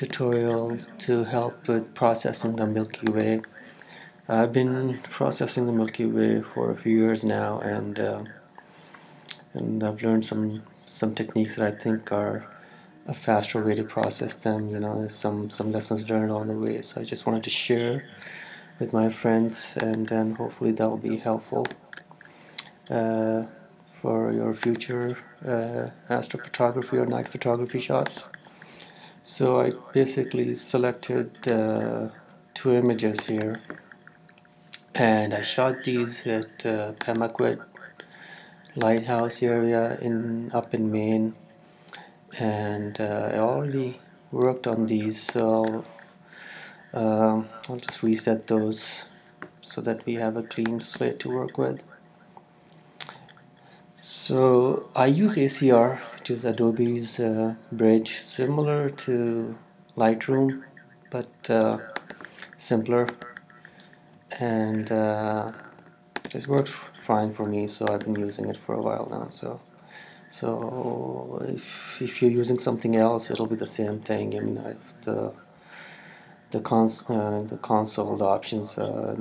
tutorial to help with processing the Milky Way. I've been processing the Milky Way for a few years now, and I've learned some techniques that I think are a faster way to process them. You know, there's some lessons learned along the way, so I just wanted to share with my friends, and then hopefully that will be helpful for your future astrophotography or night photography shots. So I basically selected two images here, and I shot these at Pemaquid lighthouse area up in Maine, and I already worked on these, so I'll just reset those so that we have a clean slate to work with. So I use ACR, which is Adobe's bridge, similar to Lightroom but simpler, and this works fine for me, so I've been using it for a while now. So if you're using something else, it'll be the same thing. I mean, the console options,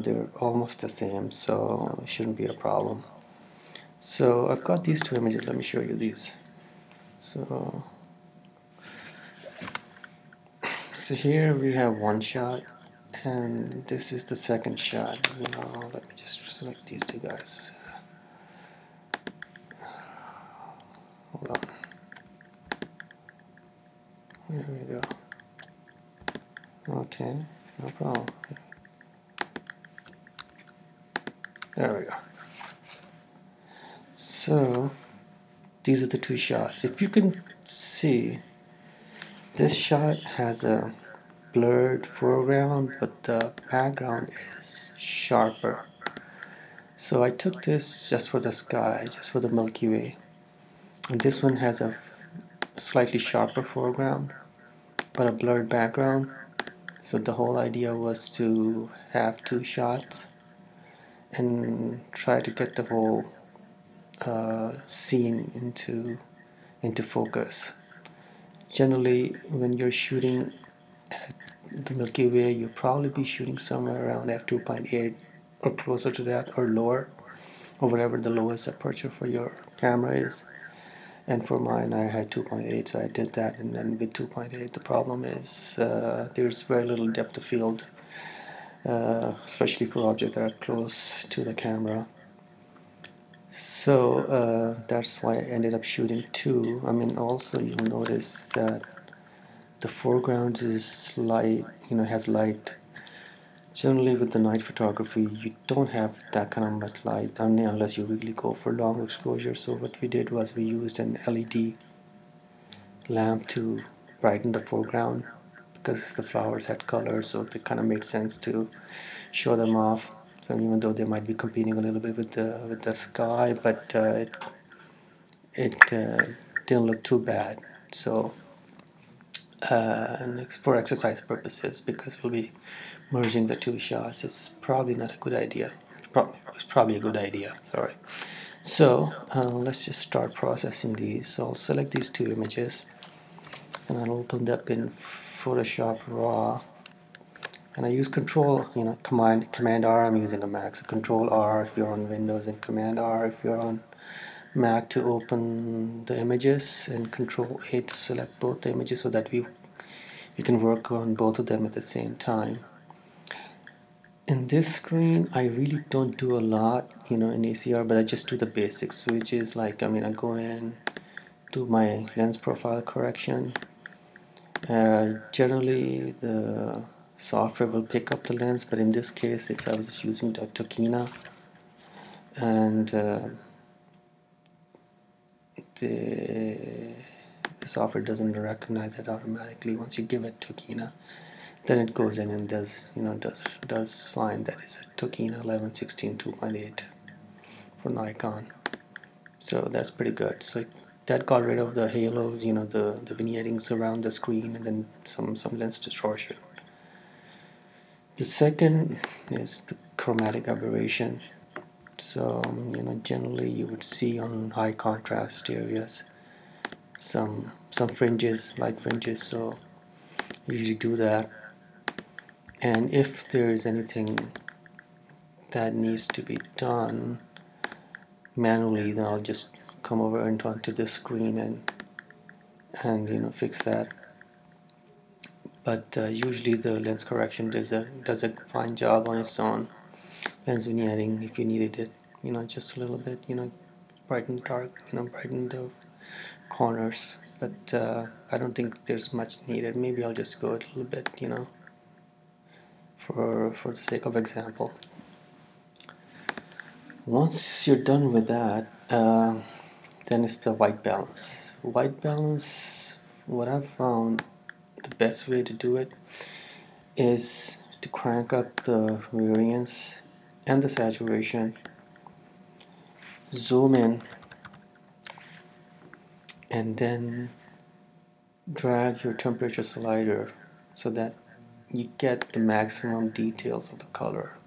they're almost the same, so it shouldn't be a problem. So I've got these two images. Let me show you these. So here we have one shot, and this is the second shot. Now let me just select these two guys. Hold on. There we go. Okay, no problem. There we go. So these are the two shots. If you can see, this shot has a blurred foreground, but the background is sharper. So I took this just for the sky, just for the Milky Way. And this one has a slightly sharper foreground, but a blurred background. So the whole idea was to have two shots and try to get the whole scene into focus. Generally, when you're shooting at the Milky Way, you'll probably be shooting somewhere around f2.8 or closer to that, or lower, or whatever the lowest aperture for your camera is. And for mine, I had 2.8, so I did that. And then with 2.8, the problem is there's very little depth of field, especially for objects that are close to the camera. So that's why I ended up shooting two. I mean, also you'll notice that the foreground is light, you know, has light. Generally with the night photography, you don't have that kind of much light, unless you really go for long exposure. So what we did was we used an LED lamp to brighten the foreground, because the flowers had color, so it kind of made sense to show them off. So even though they might be competing a little bit with the sky, but it didn't look too bad. So and for exercise purposes, because we'll be merging the two shots, it's probably not a good idea. It's probably a good idea, sorry. So let's just start processing these. So I'll select these two images, and I'll open it up in Photoshop Raw, and I use Command R. I'm using a Mac, so Control R if you're on Windows, and Command R if you're on Mac to open the images, and Control A to select both the images, so that you can work on both of them at the same time. In this screen, I really don't do a lot, you know, in ACR, but I just do the basics, which is like, I mean, I go in, do my lens profile correction. Generally, the software will pick up the lens, but in this case, I was just using the Tokina, and the software doesn't recognize it automatically once you give it Tokina. Then it goes in and does fine. That is a Tokina 11/16 2.8 for Nikon, so that's pretty good. So that got rid of the halos, you know, the vignettings around the screen, and then some lens distortion. The second is the chromatic aberration. So you know, generally you would see on high contrast areas some fringes, light fringes. So usually do that. And if there is anything that needs to be done manually, then I'll just come over and talk to this screen and fix that. But usually the lens correction does a fine job on its own. Lens vignetting, if you needed it, just a little bit, brighten dark, brighten the corners. But I don't think there's much needed. Maybe I'll just go a little bit, for the sake of example. Once you're done with that, then it's the white balance. White balance, what I've found the best way to do it is to crank up the variance and the saturation, zoom in, and then drag your temperature slider so that you get the maximum details of the color.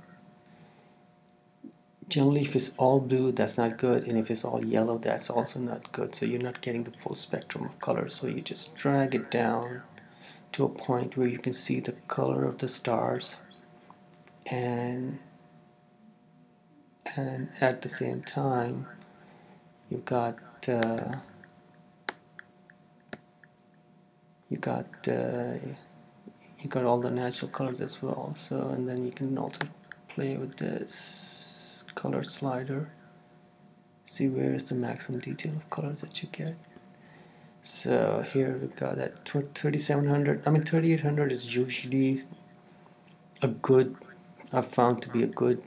Generally, if it's all blue, that's not good, and if it's all yellow, that's also not good. So you're not getting the full spectrum of color. So you just drag it down to a point where you can see the color of the stars, and at the same time you got all the natural colors as well. So, and then you can also play with this color slider, see where is the maximum detail of colors that you get. So here we got that 3700. I mean 3800 is usually a good, I've found to be a good,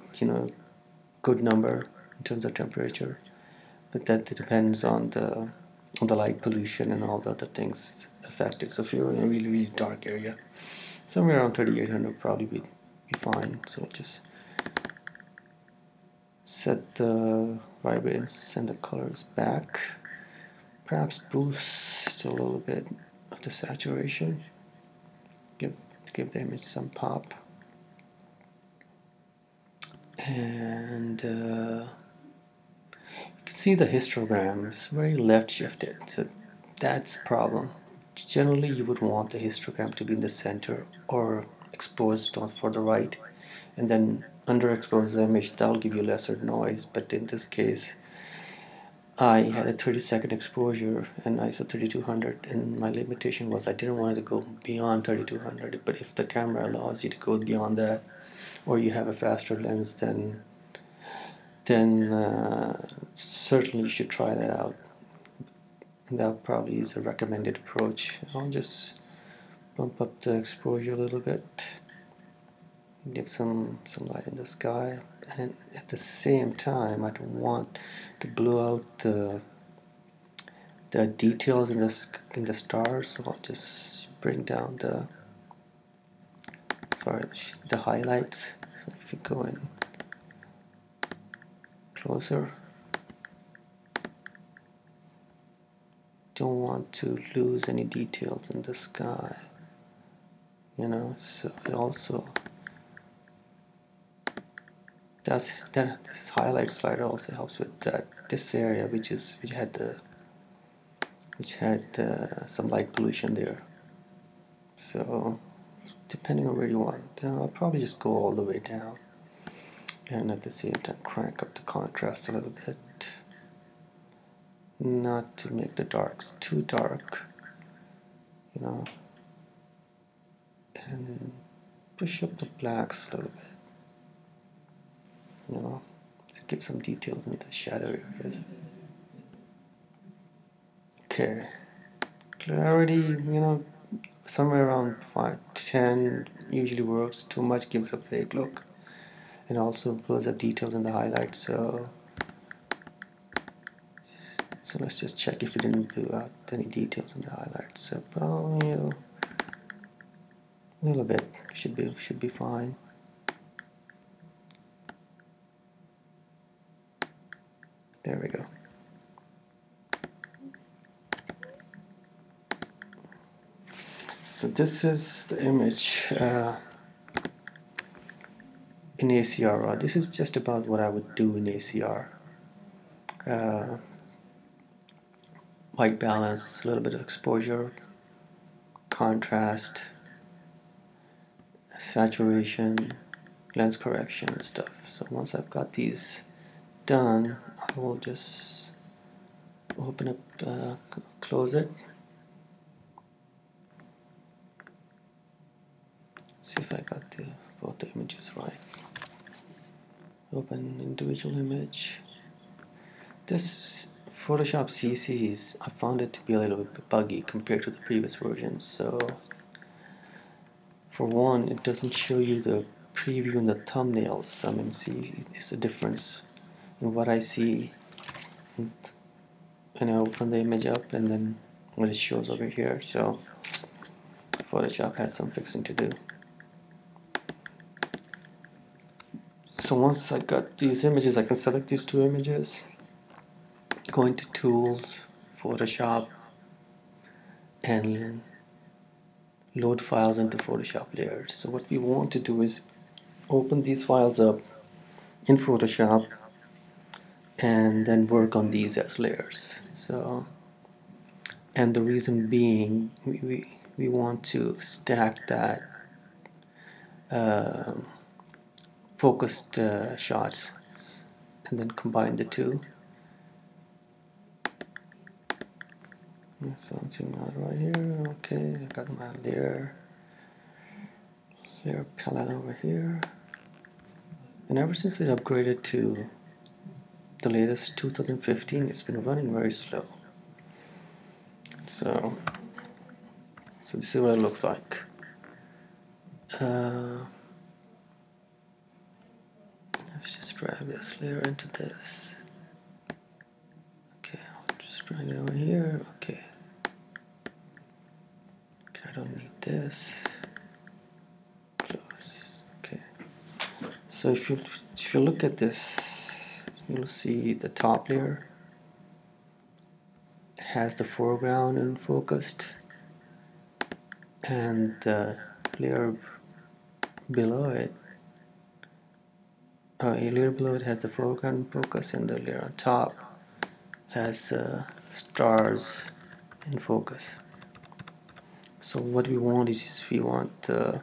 good number in terms of temperature, but that depends on the light pollution and all the other things affected. So if you're in a really, really dark area, somewhere around 3800 probably be fine. So we'll just set the vibrance and the colors back. Perhaps boost a little bit of the saturation, give the image some pop, and you can see the histogram is very left shifted, so that's a problem. Generally, you would want the histogram to be in the center or exposed on for the right, and then underexpose the image. That'll give you lesser noise, but in this case, I had a 30-second exposure and ISO 3200, and my limitation was I didn't want it to go beyond 3200, but if the camera allows you to go beyond that, or you have a faster lens, then certainly you should try that out. And that probably is a recommended approach. I'll just bump up the exposure a little bit, give some light in the sky, and at the same time I don't want to blow out the details in the stars, so I'll just bring down the highlights. So if you go in closer, don't want to lose any details in the sky, so also this highlight slider also helps with that. This area which had some light pollution there. So depending on where you want, I'll probably just go all the way down, and at the same time crank up the contrast a little bit, not to make the darks too dark, and push up the blacks a little bit. To give some details in the shadow areas. Okay, clarity, somewhere around 510 usually works. Too much gives a fake look, and also blows up details in the highlights. So let's just check if it didn't blow out any details in the highlights. So probably a little bit should be fine. There we go. So this is the image in ACR Raw. This is just about what I would do in ACR. White balance, a little bit of exposure, contrast, saturation, lens correction and stuff. So once I've got these done, I will just open up, close it. See if I got both the images right. Open individual image. This Photoshop CC is, I found it to be a little bit buggy compared to the previous version. So for one, it doesn't show you the preview and the thumbnails. I mean, see, it's a difference in what I see when I open the image up and then what it shows over here. So Photoshop has some fixing to do. So once I got these images, I can select these two images, go into Tools, Photoshop, and load files into Photoshop layers. So what we want to do is open these files up in Photoshop and then work on these as layers. So, and the reason being, we want to stack that focused shots and then combine the two. Something right here. Okay, I got my layer palette over here. And ever since I upgraded to the latest 2015, it's been running very slow. So this is what it looks like. Let's just drag this layer into this. Okay, I'll just drag it over here. Okay. I don't need this. Close. Okay. So if you look at this, you'll see the top layer has the foreground and focused, and the layer below it. A layer below it has the foreground focus, and the layer on top has stars in focus. So what we want is we want to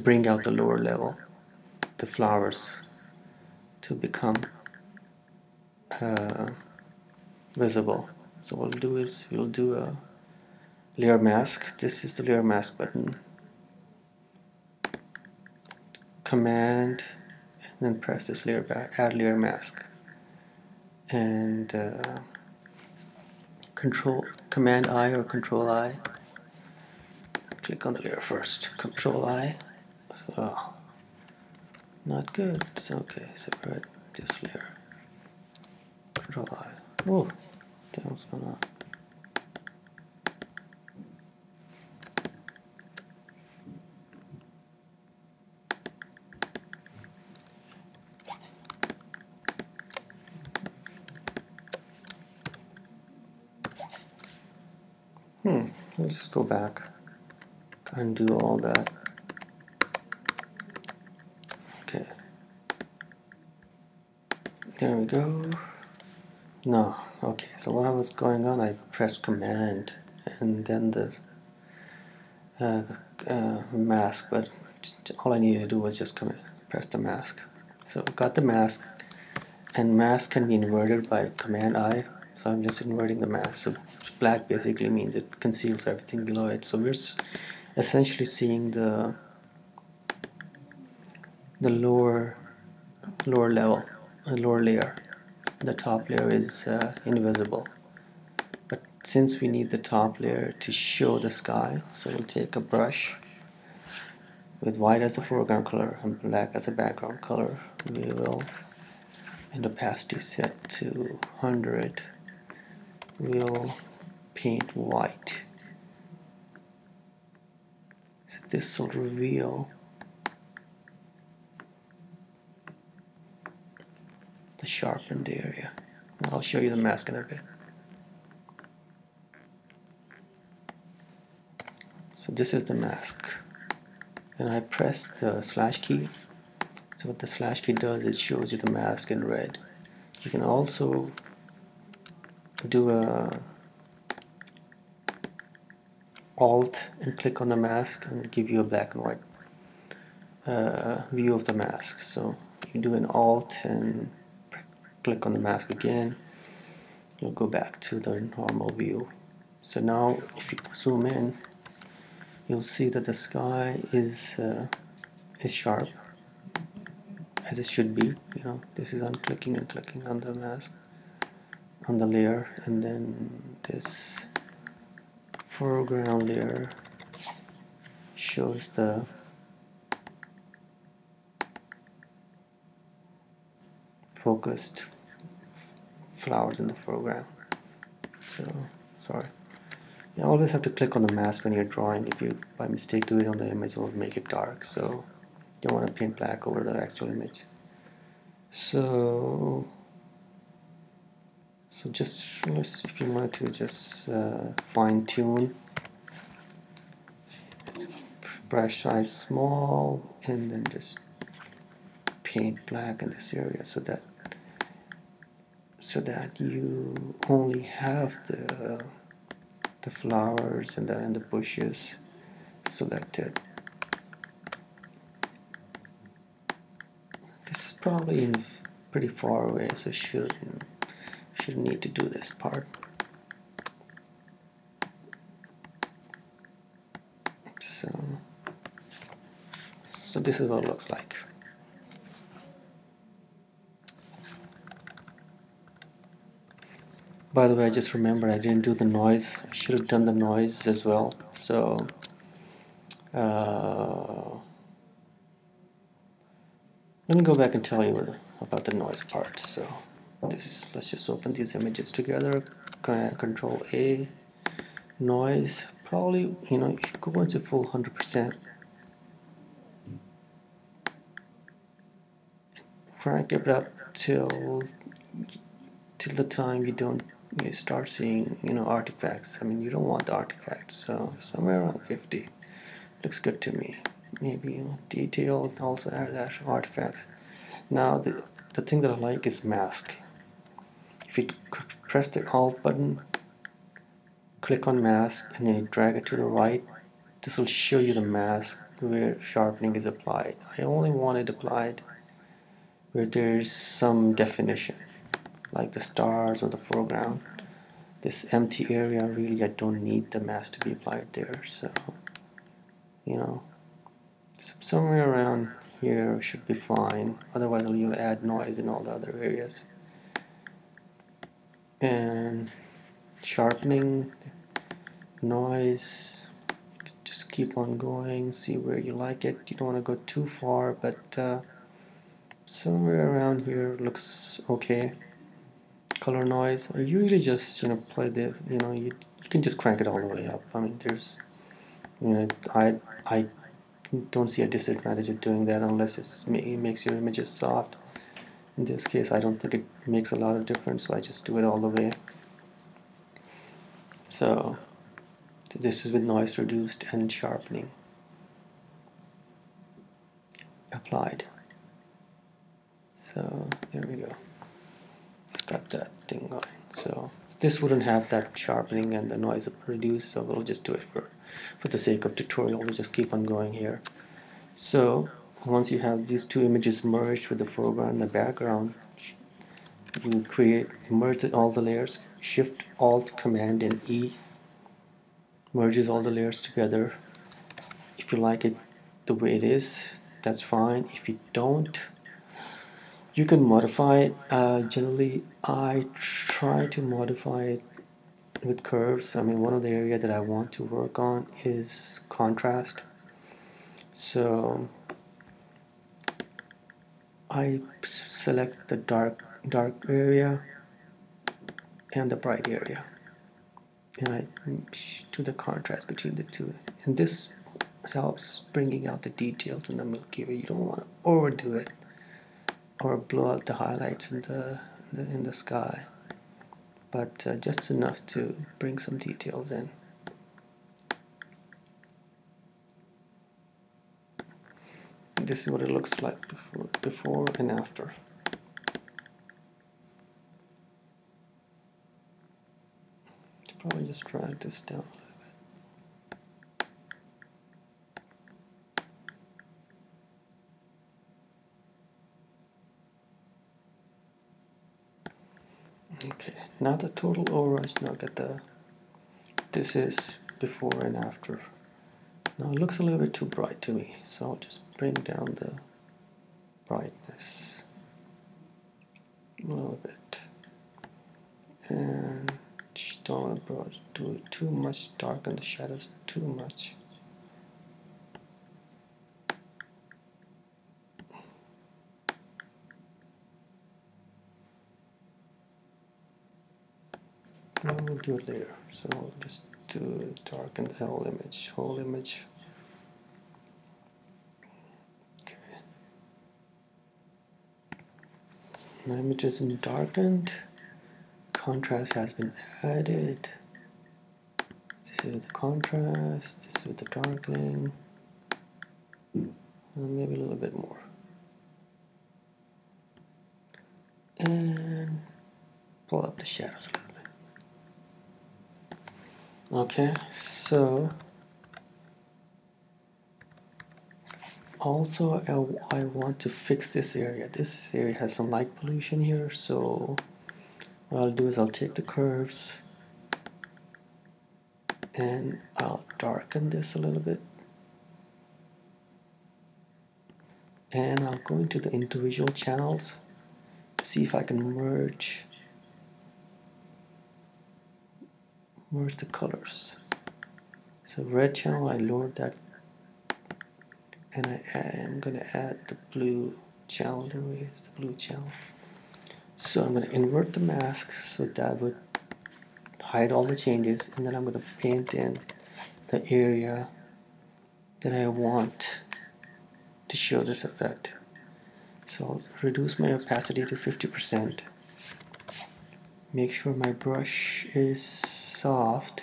bring out the lower level, the flowers, to become visible. So what we'll do is we'll do a layer mask. This is the layer mask button. Command. Then press this layer back, add layer mask, and Command I or Control I. Click on the layer first. Control I. So not good. It's okay. Separate this layer. Control I. Oh, that was not. Let's just go back, undo all that. Okay, there we go. No, okay, so what I was going on, I pressed Command and then the mask, but all I needed to do was just press the mask. So we got the mask, and mask can be inverted by Command I. So I'm just inverting the mask. So black basically means it conceals everything below it. So we're essentially seeing the lower level, lower layer. The top layer is invisible. But since we need the top layer to show the sky, so we'll take a brush with white as the foreground color and black as a background color. We will, and opacity set to 100. We'll paint white. So this will reveal the sharpened area. And I'll show you the mask in a bit. So this is the mask. And I press the slash key. So what the slash key does, it shows you the mask in red. You can also do a Alt and click on the mask and give you a black and white view of the mask. So you do an Alt and click on the mask again, you'll go back to the normal view. So now if you zoom in, you'll see that the sky is sharp, as it should be. You know, this is on clicking and clicking on the mask, on the layer, and then this foreground layer shows the focused flowers in the foreground. So sorry, you always have to click on the mask when you're drawing. If you by mistake do it on the image, it will make it dark, so you don't want to paint black over the actual image. So just if you want to just fine tune, brush size small, and then just paint black in this area so that you only have the flowers and the bushes selected. This is probably pretty far away, so shouldn't need to do this part. So this is what it looks like. By the way, I just remembered I didn't do the noise. I should have done the noise as well. So let me go back and tell you about the noise part. So let's just open these images together. Control A, noise. Probably, you know, you should go into full 100%. Crank it up till the time you start seeing, you know, artifacts. I mean, you don't want the artifacts, so somewhere around 50 looks good to me. Maybe, you know, detail also adds actual artifacts. Now the thing that I like is mask. If you press the Alt button, click on mask, and then you drag it to the right, this will show you the mask where sharpening is applied. I only want it applied where there's some definition, like the stars or the foreground. This empty area, really, I don't need the mask to be applied there. So, you know, somewhere around here should be fine. Otherwise, you'll add noise in all the other areas. And sharpening, noise, just keep on going, see where you like it. You don't want to go too far, but somewhere around here looks okay. Color noise, I usually just, you know, play the, you know, you can just crank it all the way up. I mean, there's, you know, I don't see a disadvantage of doing that unless it makes your images soft. In this case, I don't think it makes a lot of difference, so I just do it all the way. So this is with noise reduced and sharpening applied. So there we go. It's got that thing going. So this wouldn't have that sharpening and the noise reduced, so we'll just do it for the sake of tutorial. We'll just keep on going here. So once you have these two images merged with the foreground and the background, you merge all the layers. Shift, Alt, Command, and E merges all the layers together. If you like it the way it is, that's fine. If you don't, you can modify it. Generally, I try to modify it with curves. I mean, one of the areas that I want to work on is contrast. So I select the dark area and the bright area, and I do the contrast between the two. And this helps bringing out the details in the Milky Way. You don't want to overdo it or blow out the highlights in the sky, but just enough to bring some details in. This is what it looks like before and after. Probably just drag this down a little bit. Okay, now the total overall is not at the, this is before and after. Now it looks a little bit too bright to me, so I'll just bring down the brightness a little bit, and don't do too much dark and the shadows too much. I will do it later, so I'll just to darken the whole image. Okay. My image has been darkened, contrast has been added. This is with the contrast, this is with the darkening, and maybe a little bit more. And pull up the shadows a little bit. Okay, so also I want to fix this area. This area has some light pollution here, so what I'll do is I'll take the curves and I'll darken this a little bit, and I'll go into the individual channels to see if I can merge the colors. So red channel, I lowered that, and I am going to add the blue channel. There is the blue channel. So I'm going to invert the mask so that would hide all the changes, and then I'm going to paint in the area that I want to show this effect. So I'll reduce my opacity to 50%. Make sure my brush is soft,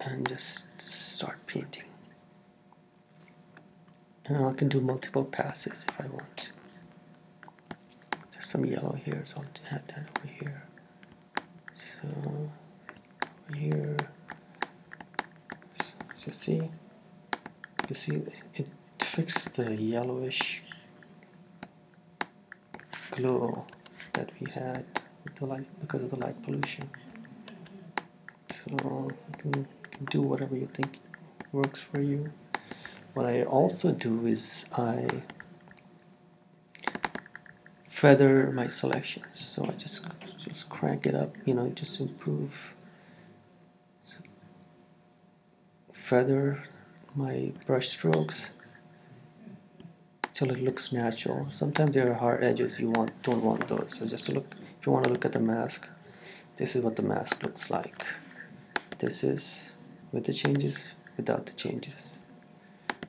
and just start painting. And I can do multiple passes if I want. There's some yellow here, so I'll add that over here. So over here, so see, you see it fixed the yellowish glow that we had with the light, because of the light pollution. So you can do whatever you think works for you. What I also do is I feather my selections. So I just crank it up, you know, just improve. So feather my brush strokes till it looks natural. Sometimes there are hard edges, you don't want those. So just to look, if you want to look at the mask, this is what the mask looks like. This is with the changes, without the changes.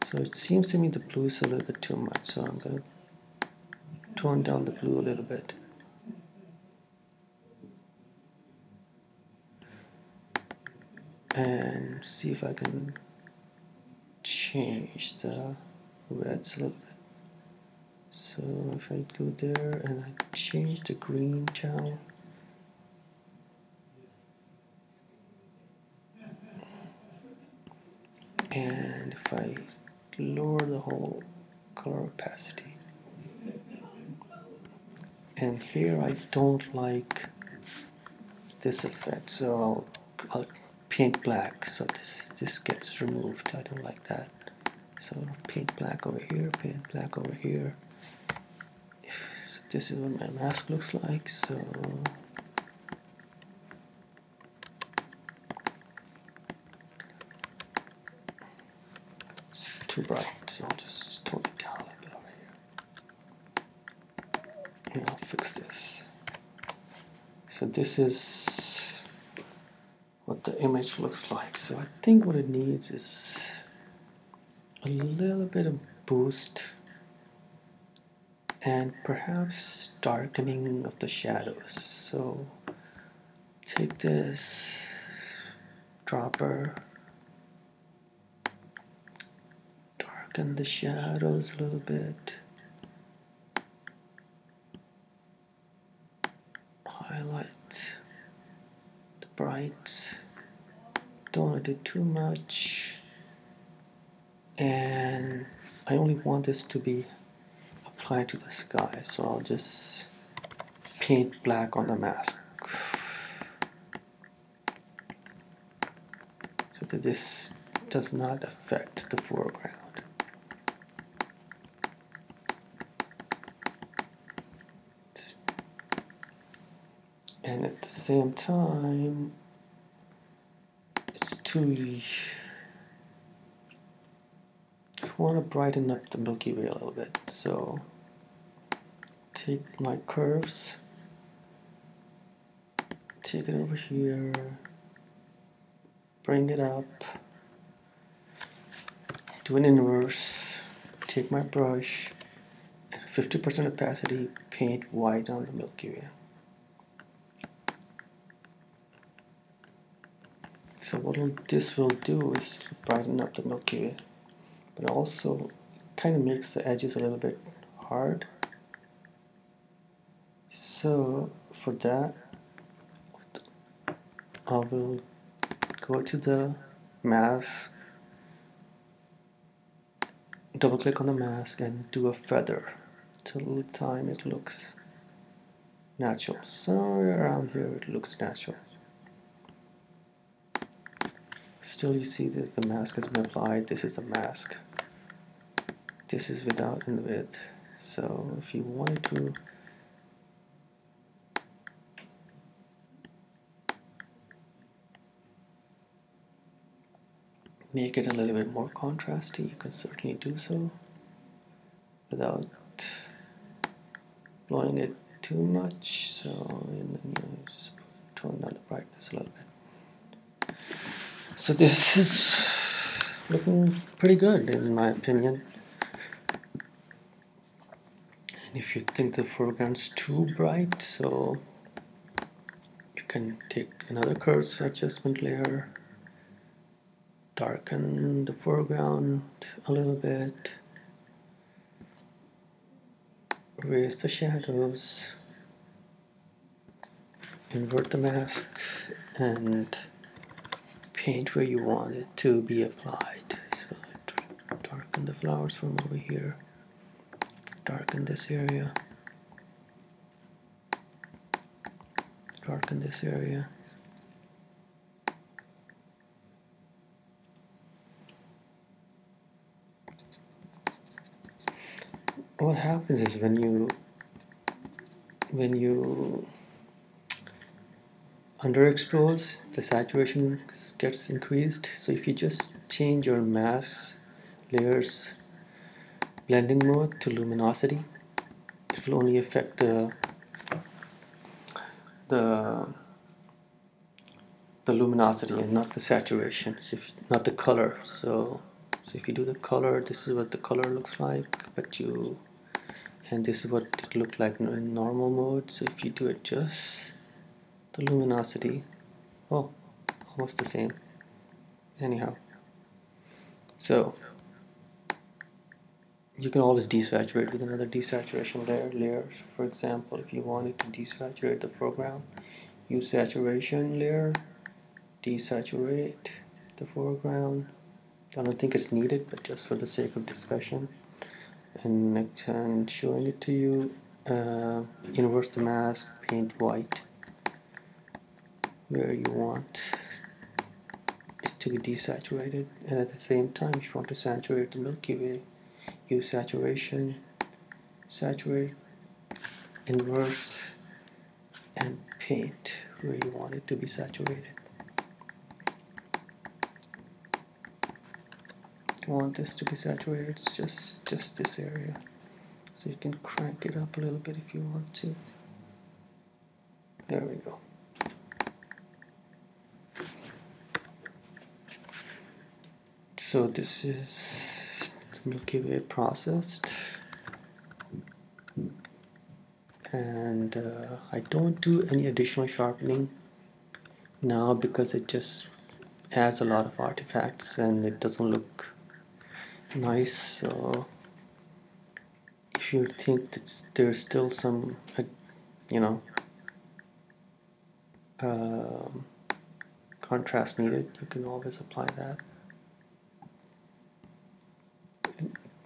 So it seems to me the blue is a little bit too much, so I'm going to tone down the blue a little bit. And see if I can change the reds a little bit. So if I go there and I change the green channel, and if I lower the whole color opacity, and here I don't like this effect, so I'll paint black. So this gets removed. I don't like that. So paint black over here, paint black over here. This is what my mask looks like, so it's too bright, so I'll just tone it down a little bit over here, and I'll fix this. So this is what the image looks like. So I think what it needs is a little bit of boost, and perhaps darkening of the shadows. So take this dropper, darken the shadows a little bit, highlight the brights, don't want to do too much, and I only want this to be apply to the sky, so I'll just paint black on the mask so that this does not affect the foreground. And at the same time, it's too... I want to brighten up the Milky Way a little bit, so take my curves, take it over here, bring it up, do an inverse, take my brush, 50% opacity, paint white on the Milky Way. So what this will do is brighten up the Milky Way, but also kind of makes the edges a little bit hard. So for that, I will go to the mask, double click on the mask and do a feather till the time it looks natural. Somewhere around here it looks natural. Still you see that the mask has been applied. This is the mask. This is without and with. So if you wanted to make it a little bit more contrasty, you can certainly do so without blowing it too much. So and then you just tone down the brightness a little bit. So this is looking pretty good in my opinion. And if you think the foreground's too bright, so you can take another curves adjustment layer, darken the foreground a little bit, raise the shadows, invert the mask, and paint where you want it to be applied. So darken the flowers from over here, darken this area, darken this area. What happens is when you underexpose, the saturation gets increased. So if you just change your mask layers blending mode to luminosity, it will only affect the luminosity and not the saturation, not the color. So if you do the color, this is what the color looks like, and this is what it looked like in normal mode. So if you do it just the luminosity, oh, almost the same. Anyhow, so you can always desaturate with another desaturation layer. For example, if you wanted to desaturate the foreground, use saturation layer, desaturate the foreground. I don't think it's needed, but just for the sake of discussion and showing it to you, inverse the mask, paint white where you want it to be desaturated, and at the same time if you want to saturate the Milky Way, use saturation, saturate, inverse, and paint where you want it to be saturated. If you want this to be saturated, it's just this area, so you can crank it up a little bit if you want to. There we go. So this is the Milky Way processed, and I don't do any additional sharpening now because it just adds a lot of artifacts and it doesn't look nice. So if you think that there's still some, contrast needed, you can always apply that.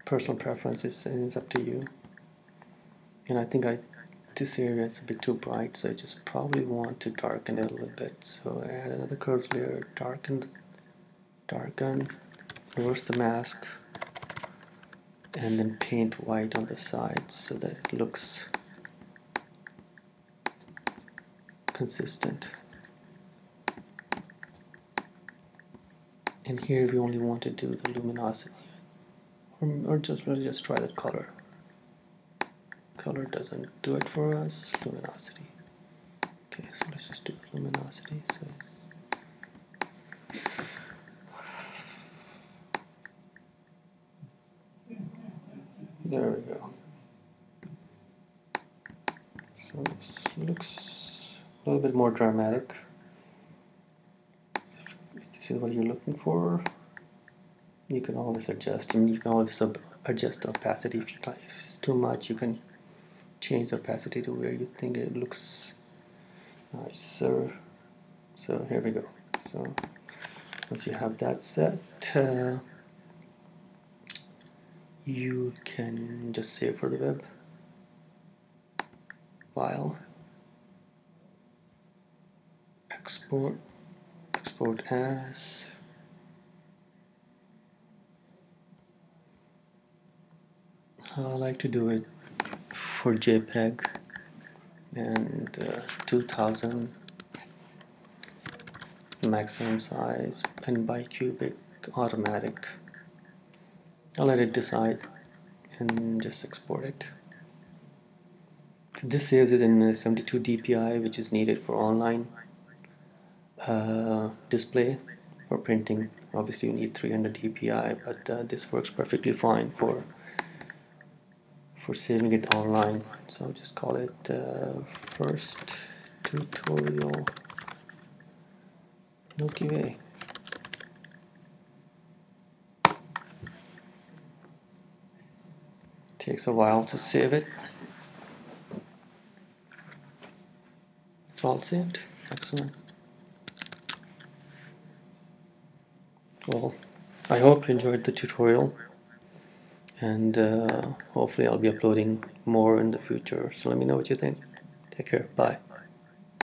Personal preferences, and it's up to you. and I think this area is a bit too bright, so I just probably want to darken it a little bit. So add another curves layer, darken, reverse the mask, and then paint white on the sides so that it looks consistent. And here we only want to do the luminosity, or just really just try the color. Color doesn't do it for us. Luminosity. Okay, so let's just do luminosity. So it's there we go. So this looks a little bit more dramatic. If this is what you're looking for, you can always adjust, and you can always adjust the opacity if you like. If it's too much, you can change the opacity to where you think it looks nicer. So here we go. So once you have that set, you can just save for the web file, export as, I like to do it for JPEG and 2000 maximum size and bicubic automatic. I'll let it decide and just export it. So this is in 72 dpi, which is needed for online display. For printing, obviously you need 300 dpi, but this works perfectly fine for saving it online. So I'll just call it first tutorial Milky Way. Takes a while to save it. It's all saved. Excellent. Well, I hope you enjoyed the tutorial, and hopefully I'll be uploading more in the future. So let me know what you think. Take care. Bye.